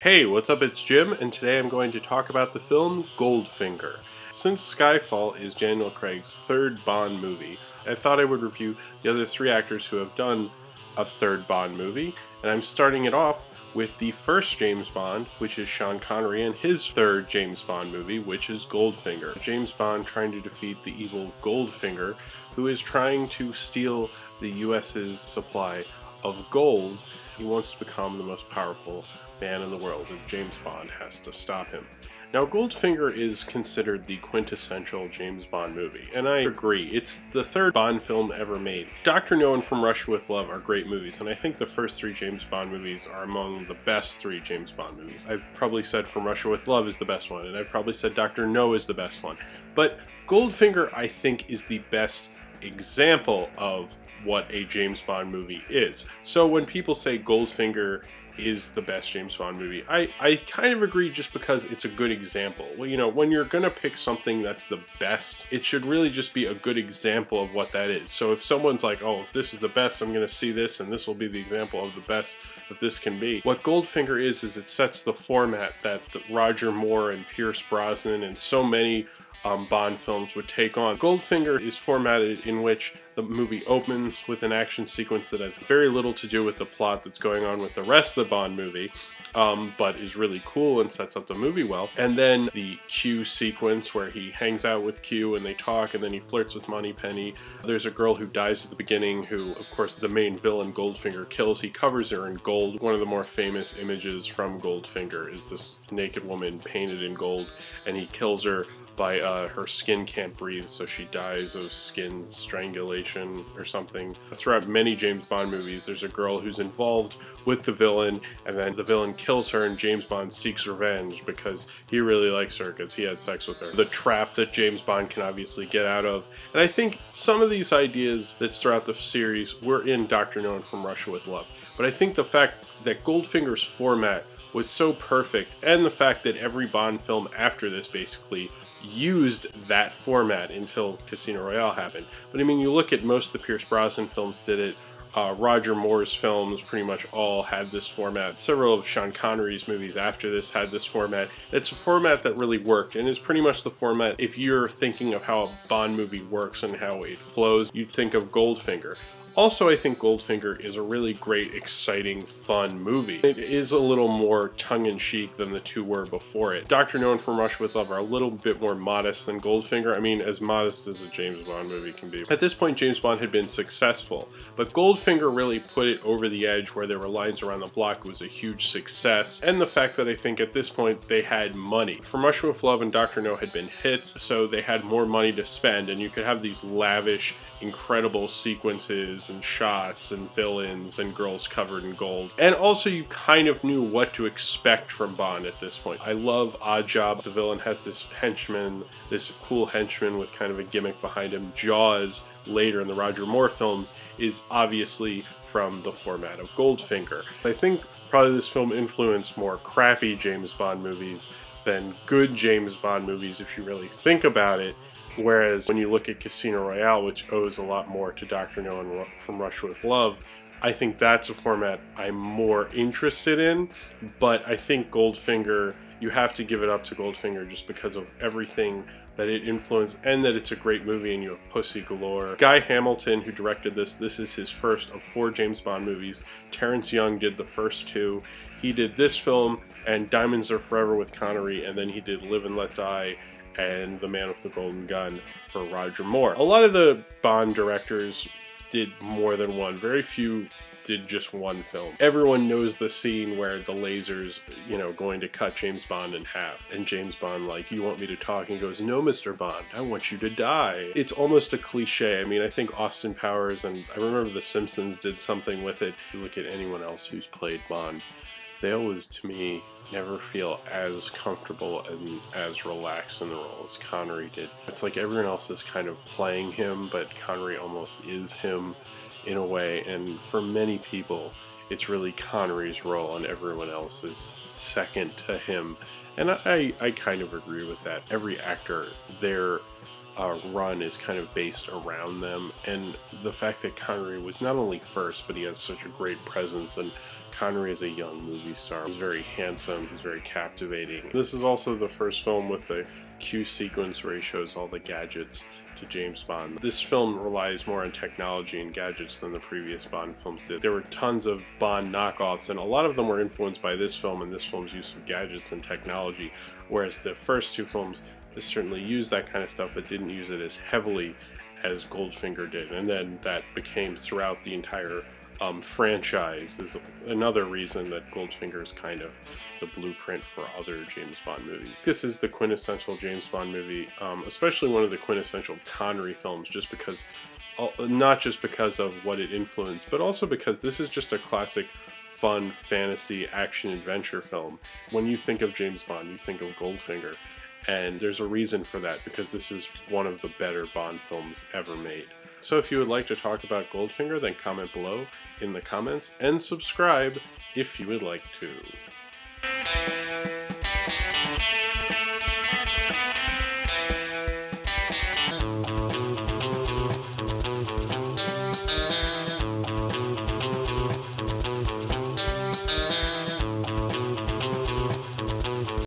Hey, what's up? It's Jim, and today I'm going to talk about the film Goldfinger. Since Skyfall is Daniel Craig's third Bond movie, I thought I would review the other three actors who have done a third Bond movie, and I'm starting it off with the first James Bond, which is Sean Connery, and his third James Bond movie, which is Goldfinger. James Bond trying to defeat the evil Goldfinger, who is trying to steal the U.S.'s supply of gold. He wants to become the most powerful man in the world, and James Bond has to stop him. Now, Goldfinger is considered the quintessential James Bond movie, and I agree. It's the third Bond film ever made. Dr. No and From Russia with Love are great movies, and I think the first three James Bond movies are among the best three James Bond movies. I've probably said From Russia with Love is the best one, and I've probably said Dr. No is the best one. But Goldfinger, I think, is the best example of what a James Bond movie is. So when people say Goldfinger is the best James Bond movie, I kind of agree, just because it's a good example. Well, you know, when you're gonna pick something that's the best, it should really just be a good example of what that is. So if someone's like, oh, if this is the best, I'm gonna see this, and this will be the example of the best that this can be. What Goldfinger is it sets the format that Roger Moore and Pierce Brosnan and so many Bond films would take on. Goldfinger is formatted in which the movie opens with an action sequence that has very little to do with the plot that's going on with the rest of the Bond movie, but is really cool and sets up the movie well. And then the Q sequence, where he hangs out with Q and they talk, and then he flirts with Moneypenny. There's a girl who dies at the beginning, who, of course, the main villain Goldfinger kills. He covers her in gold. One of the more famous images from Goldfinger is this naked woman painted in gold, and he kills her by her skin can't breathe, so she dies of skin strangulation or something. Throughout many James Bond movies, there's a girl who's involved with the villain, and then the villain kills her, and James Bond seeks revenge because he really likes her because he had sex with her. The trap that James Bond can obviously get out of. And I think some of these ideas that's throughout the series were in Dr. No and From Russia with Love. But I think the fact that Goldfinger's format was so perfect, and the fact that every Bond film after this basically used that format until Casino Royale happened. But I mean, you look at most of the Pierce Brosnan films did it. Roger Moore's films pretty much all had this format. Several of Sean Connery's movies after this had this format. It's a format that really worked, and is pretty much the format, if you're thinking of how a Bond movie works and how it flows, you'd think of Goldfinger. Also, I think Goldfinger is a really great, exciting, fun movie. It is a little more tongue-in-cheek than the two were before it. Dr. No and From Russia with Love are a little bit more modest than Goldfinger. I mean, as modest as a James Bond movie can be. At this point, James Bond had been successful, but Goldfinger really put it over the edge, where there were lines around the block. It was a huge success, and the fact that I think at this point they had money. From Russia with Love and Dr. No had been hits, so they had more money to spend, and you could have these lavish, incredible sequences and shots and villains and girls covered in gold. And also, you kind of knew what to expect from Bond at this point. I love Oddjob. The villain has this henchman, this cool henchman with kind of a gimmick behind him. Jaws, later in the Roger Moore films, is obviously from the format of Goldfinger. I think probably this film influenced more crappy James Bond movies than good James Bond movies, if you really think about it. Whereas when you look at Casino Royale, which owes a lot more to Dr. No and From Russia with Love, I think that's a format I'm more interested in. But I think Goldfinger, you have to give it up to Goldfinger, just because of everything that it influenced, and that it's a great movie, and you have Pussy Galore. Guy Hamilton, who directed this is his first of four James Bond movies. Terence Young did the first two. He did this film and Diamonds Are Forever with Connery, and then he did Live and Let Die and The Man with the Golden Gun for Roger Moore. A lot of the Bond directors did more than one. Very few did just one film. Everyone knows the scene where the laser's, you know, going to cut James Bond in half. And James Bond, like, you want me to talk? And he goes, no, Mr. Bond, I want you to die. It's almost a cliche. I mean, I think Austin Powers, and I remember The Simpsons did something with it. If you look at anyone else who's played Bond, they always, to me, never feel as comfortable and as relaxed in the role as Connery did. It's like everyone else is kind of playing him, but Connery almost is him in a way, and for many people, it's really Connery's role and everyone else is second to him. And I kind of agree with that. Every actor, their run is kind of based around them. And the fact that Connery was not only first, but he has such a great presence. And Connery is a young movie star. He's very handsome. He's very captivating. This is also the first film with the Q sequence where he shows all the gadgets to James Bond. This film relies more on technology and gadgets than the previous Bond films did. There were tons of Bond knockoffs, and a lot of them were influenced by this film and this film's use of gadgets and technology, whereas the first two films certainly used that kind of stuff but didn't use it as heavily as Goldfinger did. And then that became throughout the entire franchise. Is another reason that Goldfinger is kind of the blueprint for other James Bond movies. This is the quintessential James Bond movie, especially one of the quintessential Connery films, just because, not just because of what it influenced, but also because this is just a classic fun fantasy action adventure film. When you think of James Bond, you think of Goldfinger, and there's a reason for that, because this is one of the better Bond films ever made. So if you would like to talk about Goldfinger, then comment below in the comments, and subscribe if you would like to.